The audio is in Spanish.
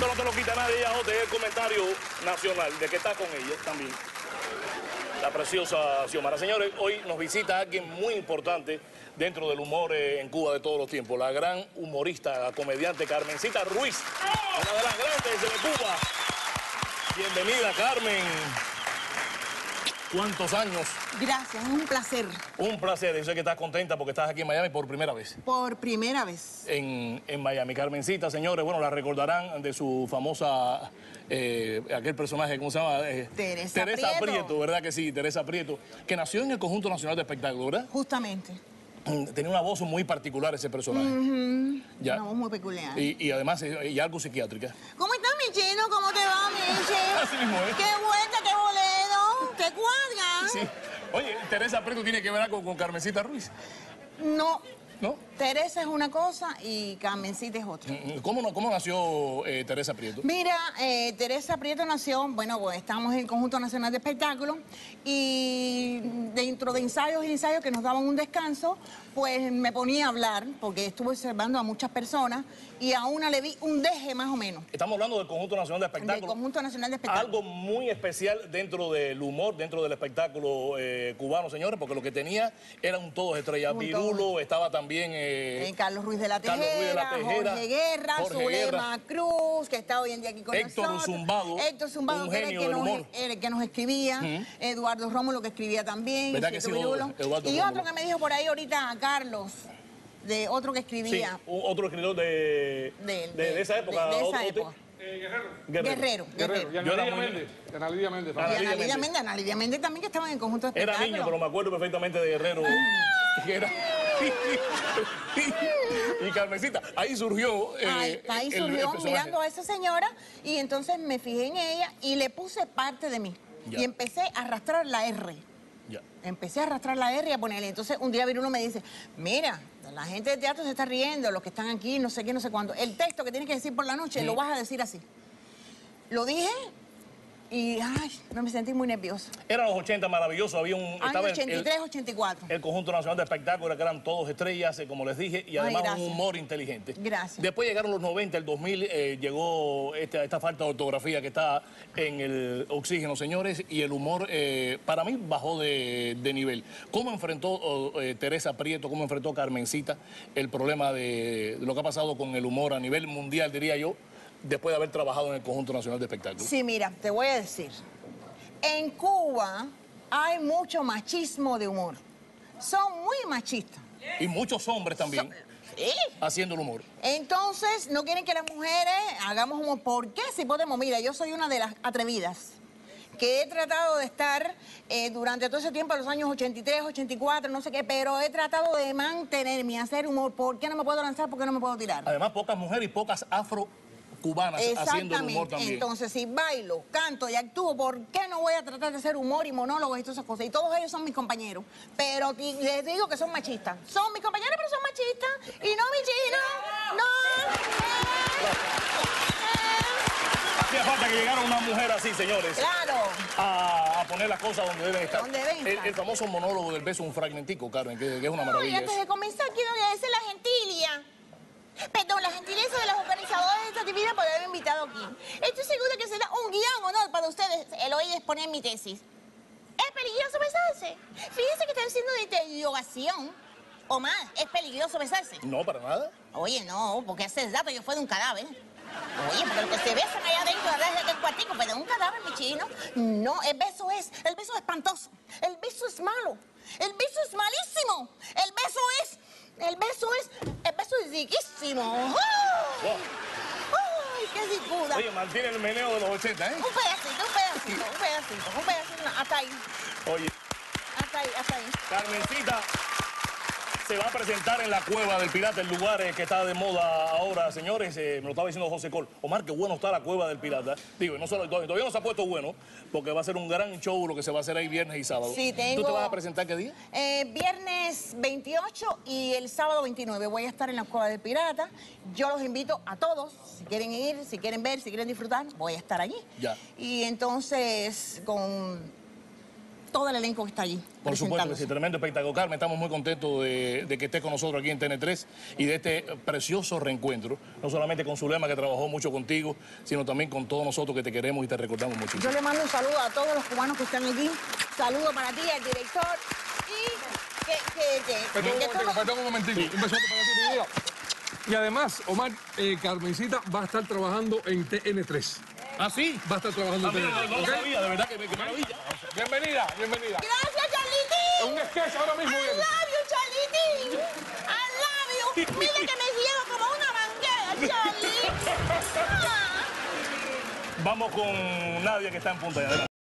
Eso no te lo quita nadie, Jote, es el comentario nacional de que está con ella también. La preciosa Xiomara. Señores, hoy nos visita alguien muy importante dentro del humor en Cuba de todos los tiempos. La gran humorista, la comediante Carmencita Ruiz. Una de las grandes de Cuba. Bienvenida, Carmen. ¿Cuántos años? Gracias, un placer. Un placer. Yo sé que estás contenta porque estás aquí en Miami por primera vez. Por primera vez. En Miami. Carmencita, señores, bueno, la recordarán de su famosa... aquel personaje, ¿cómo se llama? Teresa Prieto, ¿verdad que sí? Teresa Prieto, que nació en el Conjunto Nacional de Espectáculos, ¿verdad? Justamente. Tenía una voz muy particular ese personaje. Ya. Una voz muy peculiar. Y además, y algo psiquiátrica. ¿Cómo estás, mi chino? ¿Cómo te va, mi chino? Así mismo, ¿eh? ¡Qué vuelta, qué bolero! ¡Qué cuadra! Sí. Oye, Teresa Prieto tiene que ver con Carmencita Ruiz. No. ¿No? Teresa es una cosa y Carmencita es otra. ¿Cómo nació Teresa Prieto? Mira, Teresa Prieto nació, bueno, pues estamos en el Conjunto Nacional de Espectáculos y dentro de ensayos y ensayos que nos daban un descanso, pues me ponía a hablar porque estuve observando a muchas personas y a una le vi un deje más o menos. Estamos hablando del Conjunto Nacional de Espectáculos. Del Conjunto Nacional de Espectáculos. Algo muy especial dentro del humor, dentro del espectáculo cubano, señores, porque lo que tenía era un todos estrellas. Virulo estaba también... Carlos Ruiz de la Tejera, Jorge Guerra, Zulema Cruz, que está hoy en día aquí con nosotros. Héctor Zumbado, que era el que nos escribía. Eduardo Rómulo, que escribía también. ¿Verdad que sí, y otro que me dijo por ahí ahorita, Carlos, de otro que escribía. Sí, otro escritor de esa época. Guerrero. Análida Méndez también, que estaba en el Conjunto de Espectáculos. Era niño, pero me acuerdo perfectamente de Guerrero. Y Carmencita, ahí surgió... ahí surgió mirando a esa señora y entonces me fijé en ella y le puse parte de mí. Ya. Y empecé a arrastrar la R. Ya. Empecé a arrastrar la R y a ponerle. Entonces un día Virulo me dice, mira, la gente del teatro se está riendo, los que están aquí, no sé qué, no sé cuándo. El texto que tienes que decir por la noche lo vas a decir así. Lo dije... Y, ay, me sentí muy nerviosa. Eran los 80 maravillosos, había un... Estaba 83, 84. El Conjunto Nacional de Espectáculos, que eran todos estrellas, como les dije, y además un humor inteligente. Gracias. Después llegaron los 90, el 2000, llegó esta falta de ortografía que está en el oxígeno, señores, y el humor, para mí, bajó de nivel. ¿Cómo enfrentó Teresa Prieto, cómo enfrentó Carmencita el problema de lo que ha pasado con el humor a nivel mundial, diría yo, después de haber trabajado en el Conjunto Nacional de Espectáculos? Sí, mira, te voy a decir. En Cuba hay mucho machismo de humor. Son muy machistas. Y muchos hombres también. ¿Sí? Haciendo el humor. Entonces, no quieren que las mujeres hagamos humor. ¿Por qué? Si podemos. Mira, yo soy una de las atrevidas que he tratado de estar durante todo ese tiempo, los años 83, 84, no sé qué, pero he tratado de mantenerme, hacer humor. ¿Por qué no me puedo lanzar? ¿Por qué no me puedo tirar? Además, pocas mujeres y pocas afro-cubanas haciendo el humor también. Entonces, si bailo, canto y actúo, ¿por qué no voy a tratar de hacer humor y monólogos y todas esas cosas? Y todos ellos son mis compañeros, pero les digo que son machistas. Son mis compañeros, pero son machistas. Y no mi chino, Hacía falta que llegara una mujer así, señores. Claro. A poner las cosas donde deben estar. Donde deben estar. El famoso monólogo del beso, un fragmentico, Carmen, que es una maravilla. Y antes de comenzar, quiero agradecer la gentilia. Perdón, la gentileza de los organizadores de esta actividad por haberme invitado aquí. Estoy segura que será un gran honor para ustedes el hoy exponer mi tesis. Es peligroso besarse. Fíjense que está haciendo una interrogación. O más, ¿es peligroso besarse? No, para nada. Oye, no, porque hace rato yo fui de un cadáver. Oye, porque los que se besan allá dentro del cuartico, pero un cadáver, mi chino. No, el beso es espantoso. El beso es malo. El beso es malísimo. El beso es... El beso es riquísimo. ¡Ay! ¡Ay, qué discuda! Oye, mantiene el meneo de los 80, ¿eh? Un pedacito. Hasta ahí. Oye. Hasta ahí. Carmencita se va a presentar en la Cueva del Pirata, el lugar que está de moda ahora, señores. Me lo estaba diciendo José Col. Omar, qué bueno está la Cueva del Pirata. Digo, no solo, todavía no se ha puesto bueno, porque va a ser un gran show lo que se va a hacer ahí viernes y sábado. Sí, tengo... ¿Tú te vas a presentar qué día? Viernes 28 y el sábado 29. Voy a estar en la Cueva del Pirata. Yo los invito a todos, si quieren ir, si quieren ver, si quieren disfrutar, voy a estar allí. Ya. Y entonces, con... todo el elenco que está allí. Por supuesto que sí, tremendo espectáculo. Carmen, estamos muy contentos de que estés con nosotros aquí en TN3 y de este precioso reencuentro, no solamente con Zulema, que trabajó mucho contigo, sino también con todos nosotros que te queremos y te recordamos muchísimo. Yo le mando un saludo a todos los cubanos que están aquí. Saludo para ti, al director y perdón un momentito, un besote para ti, mi vida. Y además, Omar, Carmencita va a estar trabajando en TN3. ¿Ah, sí? Va a estar trabajando en TN3. No, ¿okay? Sabía, de verdad que maravilla. Bienvenida, bienvenida. Gracias, Charlitín. Un sketch ahora mismo. I love you, Charlitín. I love you. Mira que me llevo como una bandera, Charlitín. Vamos con Nadia, que está en punta de adelante.